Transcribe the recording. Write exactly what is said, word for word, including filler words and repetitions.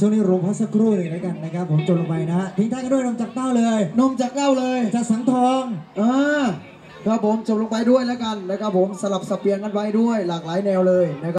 ช่วงนี้รวมพักสักครู่หนึ่งแล้วกันนะครับผมจนลงไปนะทิ้งท้ายกันด้วยนมจากเต้าเลยนมจากเต้าเลยจากสังทองอ่าครับผมจบลงไปด้วยแล้วกันนะครับผมสลับสับเปลี่ยนกันไปด้วยหลากหลายแนวเลยนะครับ